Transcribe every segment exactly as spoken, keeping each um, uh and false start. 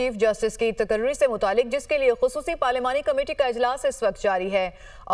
Chief justice की तकर्री से मुतालिक जिसके लिए खुसूसी पार्लिमानी कमेटी का इजलास इस वक्त जारी है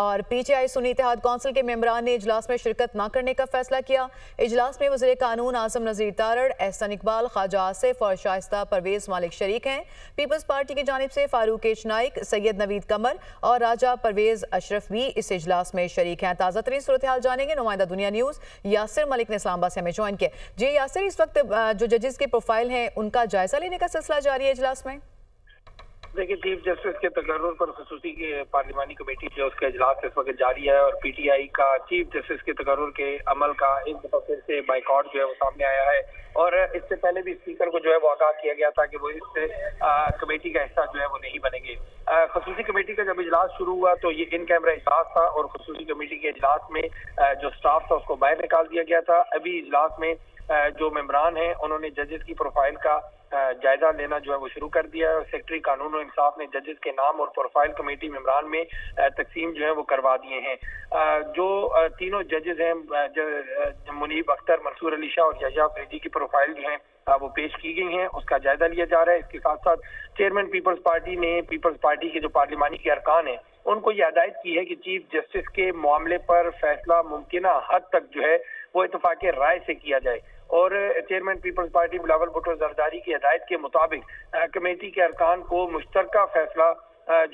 और पीटीआई सुन्नी इत्तेहाद कौंसिल के मेंबरान ने इजलास में शिरकत न करने का फैसला किया। इजलास में वज़ीर कानून आज़म नज़ीर तारड़, एहसन इकबाल, ख्वाजा आसिफ और शाइस्ता परवेज मालिक शरीक हैं। पीपल्स पार्टी की जानिब से फारूक नाइक, सैयद नवीद कमर और राजा परवेज अशरफ भी इस इजलास में शरीक हैं। ताज़ा तरीन सूरत हाल जानेंगे नुमाइंदा दुनिया न्यूज़ यासर मलिक ने इस्लामाबाद से हमें ज्वाइन किया। जी यासर, इस वक्त जो जजेस के प्रोफाइल हैं उनका जायजा लेने का सिलसिला जारी है। देखिए, चीफ जस्टिस के तकर्रुर पर खसूसी पार्लिमानी कमेटी जो उसका इजलास इस वक्त जारी है और पीटीआई का चीफ जस्टिस के तकर्रुर के अमल का एक दफा फिर से बाइकआउट जो है वो सामने आया है और इससे पहले भी स्पीकर को जो है वो आगाह किया गया था कि वो इससे कमेटी का हिस्सा जो है वो नहीं बनेंगे। खसूसी कमेटी का जब इजलास शुरू हुआ तो ये इन कैमरा इजलास था और खसूसी कमेटी के इजलास में जो स्टाफ था उसको बाहर निकाल दिया गया था। अभी इजलास में जो मेंबरान हैं उन्होंने जजेस की प्रोफाइल का जायजा लेना जो है वो शुरू कर दिया है और सेक्रेटरी कानून और इंसाफ ने जजेस के नाम और प्रोफाइल कमेटी मेंबरान में तकसीम जो है वो करवा दिए हैं। जो तीनों जजेस हैं मुनीब अख्तर, मंसूर अली शाह और यहया अफरीदी की प्रोफाइल जो है वो पेश की गई हैं, उसका जायजा लिया जा रहा है। इसके साथ साथ चेयरमैन पीपल्स पार्टी ने पीपल्स पार्टी के जो पार्लिमानी के अरकान हैं उनको ये हिदायत की है कि चीफ जस्टिस के मामले पर फैसला मुमकिना हद तक जो है वो इतफाक राय से किया जाए और chairman peoples party Bilawal Bhutto Zardari की हिदायत के मुताबिक कमेटी के अरकान को मुश्तरका फैसला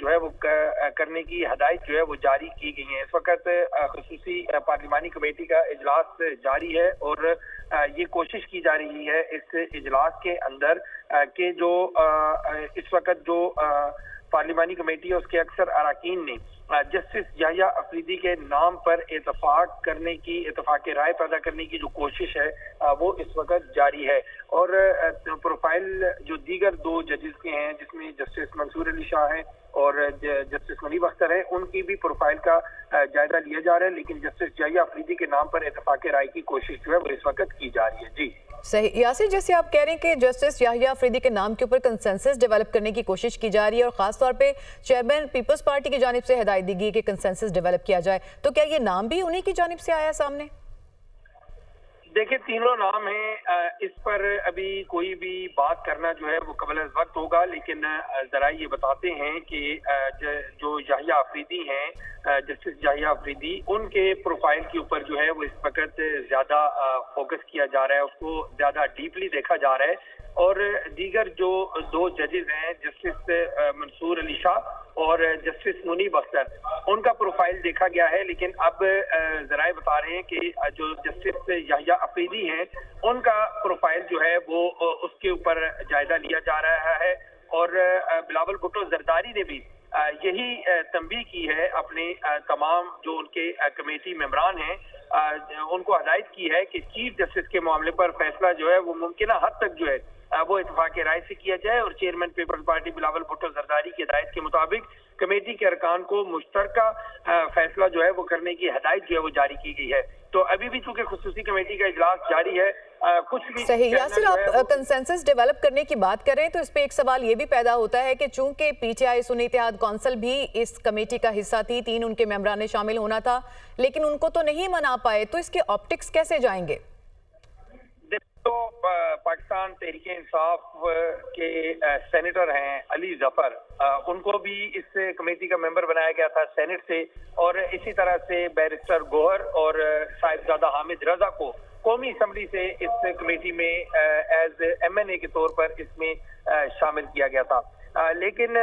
जो है वो करने की हदायत जो है वो जारी की गई है। इस वक्त खसूसी पार्लिमानी कमेटी का इजलास जारी है और ये कोशिश की जा रही है इस इजलास के अंदर के जो इस वक्त जो पार्लिमानी कमेटी है उसके अक्सर अरकान ने जस्टिस याहया अफरीदी के नाम पर इतफाक करने की इतफाक राय पैदा करने की जो कोशिश है वो इस वक्त जारी है और प्रोफाइल जो दीगर दो जजेस के हैं जिसमें जस्टिस मंसूर अली शाह हैं और जस्टिस मुनीब अख्तर हैं उनकी भी प्रोफाइल का जायजा लिया जा रहा है, लेकिन जस्टिस याहया अफरीदी के नाम पर इतफाक राय की कोशिश जो है वो इस वक्त की जा रही है। जी सही यासिर, जैसे आप कह रहे हैं कि जस्टिस याहया अफरीदी के नाम के ऊपर कंसेंसस डेवलप करने की कोशिश की जा रही है और खासतौर पे चेयरमैन पीपल्स पार्टी की जानिब से हिदायत दी गई कि कंसेंसस डेवलप किया जाए, तो क्या ये नाम भी उन्हीं की जानिब से आया सामने? देखिए, तीनों नाम हैं, इस पर अभी कोई भी बात करना जो है वो कबल अज़ वक्त होगा, लेकिन जरा ये बताते हैं कि जो याहया अफरीदी हैं जस्टिस याहया अफरीदी उनके प्रोफाइल के ऊपर जो है वो इस वक्त ज़्यादा फोकस किया जा रहा है, उसको ज़्यादा डीपली देखा जा रहा है और दीगर जो दो जजेस हैं जस्टिस मंसूर अली शाह और जस्टिस मुनीब अख्तर उनका प्रोफाइल देखा गया है, लेकिन अब जराए बता रहे हैं कि जो जस्टिस याहया अफरीदी हैं उनका प्रोफाइल जो है वो उसके ऊपर जायजा लिया जा रहा है और बिलावल भुट्टो जरदारी ने भी यही तंबीह की है अपने तमाम जो उनके कमेटी मेंबरान हैं उनको हिदायत की है कि चीफ जस्टिस के मामले पर फैसला जो है वो मुमकिना हद तक जो है वो इतफाक राय से किया जाए और chairman peoples party Bilawal Bhutto Zardari की हिदायत के मुताबिक कमेटी के अरकान को मुश्तरका फैसला जो है वो करने की हिदायत जो है वो जारी की गई है। तो अभी भी चूंकि खुसूसी कमेटी का इजलास जारी है आ, कुछ भी सही यासिर, आप कंसेंसस डेवलप करने की बात कर रहे हैं तो इस पे एक सवाल ये भी पैदा होता है कि चूंकि पीटीआई सुन्नी इत्तेहाद कौंसिल भी इस कमेटी का हिस्सा थी, तीन उनके मेंबरान ने शामिल होना था लेकिन उनको तो नहीं मना पाए, तो इसके ऑप्टिक्स कैसे जाएंगे? तो पाकिस्तान तहरीक इंसाफ के सेनेटर हैं अली जफर, उनको भी इस कमेटी का मेंबर बनाया गया था सेनेट से और इसी तरह से बैरिस्टर गोहर और साहिबजादा हामिद रजा को कौमी असम्बली से इस कमेटी में एज एमएनए के तौर पर इसमें शामिल किया गया था, लेकिन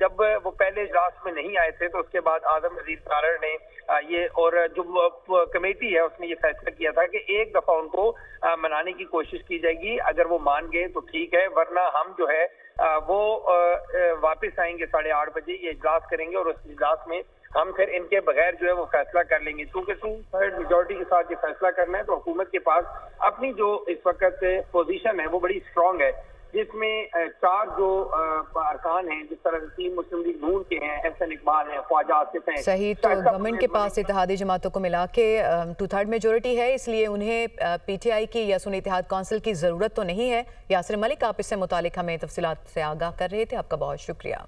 जब वो पहले इजलास में नहीं आए थे तो उसके बाद आज़म नज़ीर तारड़ ने ये और जो कमेटी है उसने ये फैसला किया था कि एक दफ़ा उनको मनाने की कोशिश की जाएगी, अगर वो मान गए तो ठीक है वरना हम जो है वो वापस आएंगे साढ़े आठ बजे ये इजलास करेंगे और उस इजलास में हम फिर इनके बगैर जो है वो फैसला कर लेंगे। क्योंकि टू थर्ड मेजोरिटी के साथ ये फैसला करना है तो हुकूमत के पास अपनी जो इस वक्त पोजीशन है वो बड़ी स्ट्रांग है जिसमें चार जो अरकान हैं जिस तरह से तीन मुस्लिम लीग नून के हैं, एहसन इकबाल हैं, ख्वाजा आसिफ हैं, सही तो गवर्नमेंट के पास इत्तेहादी जमातों को मिला के टू थर्ड मेजोरिटी है, इसलिए उन्हें पीटीआई की या सुन्नी इत्तेहाद कौंसिल की ज़रूरत तो नहीं है। यासिर मलिक, आप इससे मुतालिक हमें तफसीलात से आगाह कर रहे थे, आपका बहुत शुक्रिया।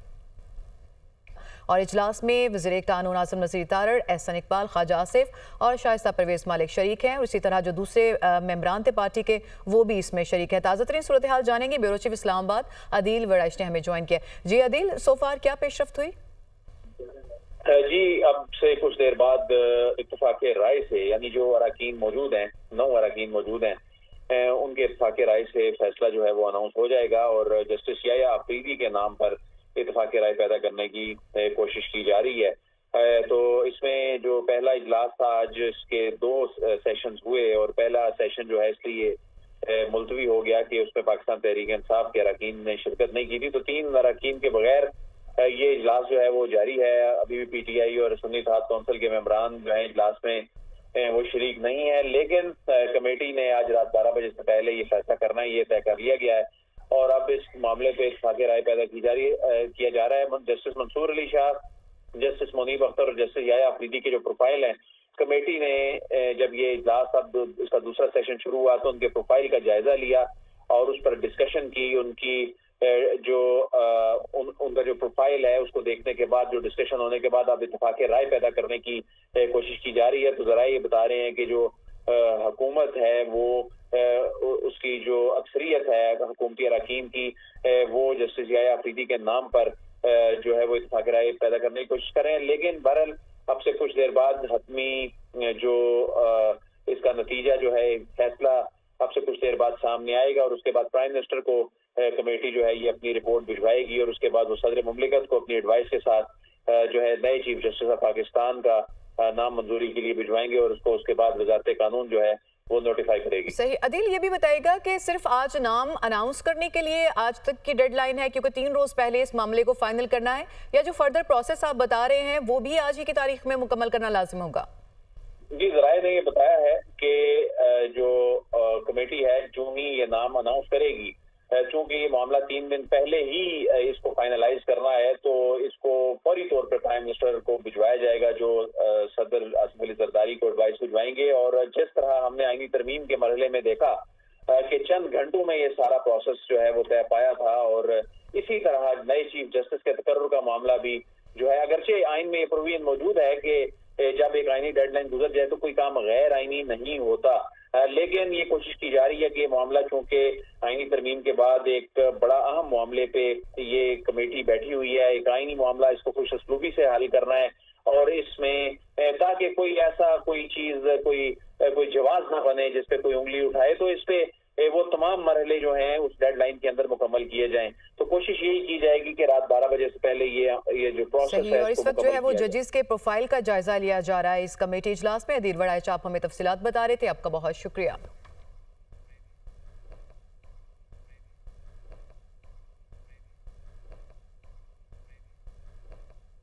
और इजलास में वज़ीर कानून आज़म नज़ीर तारड़, एहसन इकबाल, ख्वाजा आसिफ और शाइस्ता परवेज़ मालिक शरीक हैं और इसी तरह जो दूसरे मेम्बरान थे पार्टी के वो भी इसमें शरीक हैं। ताज़ा तरीन सूरत हाल जानेंगे, ब्यूरो चीफ इस्लामाबाद आदिल वराइच ने हमें ज्वाइन किया। जी आदिल, सोफार क्या पेशरफ्त हुई? जी अब से कुछ देर बाद इत्तफाक़े राय से, यानी जो अरकान मौजूद हैं, नौ अरकान मौजूद हैं, उनके इत्तफाक़े राय से फैसला जो है वो अनाउंस हो जाएगा और जस्टिस याह्या अफरीदी के नाम पर इत्तफाक़े राय पैदा करने की कोशिश की जा रही है। तो इसमें जो पहला इजलास था आज, इसके दो सेशंस हुए और पहला सेशन जो है इसलिए मुलतवी हो गया कि उसमें पाकिस्तान तहरीक इंसाफ के अरकान ने शिरकत नहीं की थी। तो तीन अरकान के बगैर ये इजलास जो है वो जारी है। अभी भी पी टी आई और सुन्नी इत्तेहाद कौंसिल के मेम्बरान जो है इजलास में वो शरीक नहीं है, लेकिन कमेटी ने आज रात बारह बजे से पहले ये फैसला करना है, ये तय कर लिया गया है और अब इस मामले पे इत्तेफाक़े राय पैदा की जा रही किया जा रहा है। जस्टिस मंसूर अली शाह, जस्टिस मुनीब अख्तर और जस्टिस याह्या अफरीदी के जो प्रोफाइल हैं, कमेटी ने जब ये इजलास अब इसका दूसरा सेशन शुरू हुआ तो उनके प्रोफाइल का जायजा लिया और उस पर डिस्कशन की। उनकी जो उन, उनका जो प्रोफाइल है उसको देखने के बाद, जो डिस्कशन होने के बाद अब इत्तफाक़े राय पैदा करने की कोशिश की जा रही है। तो जरा ये बता रहे हैं कि जो हुकूमत है वो आ, उसकी जो अक्सरियत है हुकूमती अरकान की वो जस्टिस याह्या अफरीदी के नाम पर आ, जो है वो इत्तफाक़े राय पैदा करने की कोशिश कर रहे हैं। लेकिन बहरहाल अब से कुछ देर बाद हतमी जो आ, इसका नतीजा जो है, फैसला अब से कुछ देर बाद सामने आएगा और उसके बाद प्राइम मिनिस्टर को कमेटी जो है ये अपनी रिपोर्ट भिजवाएगी और उसके बाद वो सदर मुमलिकत को अपनी एडवाइस के साथ जो है नए चीफ जस्टिस ऑफ पाकिस्तान का नाम मंजूरी के लिए भिजवाएंगे और उसको उसके बाद वजारत कानून जो है वो नोटिफाई करेगी। सही। अदील ये भी बताएगा कि सिर्फ आज नाम अनाउंस करने के लिए आज तक की डेडलाइन है, क्योंकि तीन रोज पहले इस मामले को फाइनल करना है, या जो फर्दर प्रोसेस आप बता रहे हैं वो भी आज ही की तारीख में मुकम्मल करना लाजिम होगा? जी, जराए ने ये बताया है कि जो कमेटी है जो ही ये नाम अनाउंस करेगी, चूंकि ये मामला तीन दिन पहले ही इसको फाइनलाइज करना है तो इसको फौरी तौर पर प्राइम मिनिस्टर को भिजवाया जाएगा, जो सदर आसिफ अली जरदारी को एडवाइस भिजवाएंगे। और जिस तरह हमने आईनी तरमीम के मरहले में देखा कि चंद घंटों में ये सारा प्रोसेस जो है वो तय पाया था और इसी तरह नए चीफ जस्टिस के तकर्रुर का मामला भी जो है, अगरचे आइन में ये प्रोविजन मौजूद है कि जब एक आइनी डेडलाइन गुजर जाए तो कोई काम गैर आइनी नहीं होता, लेकिन ये कोशिश की जा रही है कि ये मामला, चूंकि आइनी तरमीम के बाद एक बड़ा अहम मामले पे ये कमेटी बैठी हुई है, एक आइनी मामला, इसको खुश असलूबी से हल करना है और इसमें ताकि कोई ऐसा कोई चीज कोई कोई जवाब ना बने जिसपे कोई उंगली उठाए, तो इस पे वो तमाम मरहले जो हैं उस डेडलाइन के अंदर मुकम्मल किए जाएं। तो कोशिश यही की जाएगी कि रात बारह बजे से पहले ये ये जो प्रोसेस है, और इस वक्त जो है वो जजेस के प्रोफाइल का जायजा लिया जा रहा है इस कमेटी इजलास में। अदील वड़ाइच, आप हमें तफसीलात बता रहे थे, आपका बहुत शुक्रिया।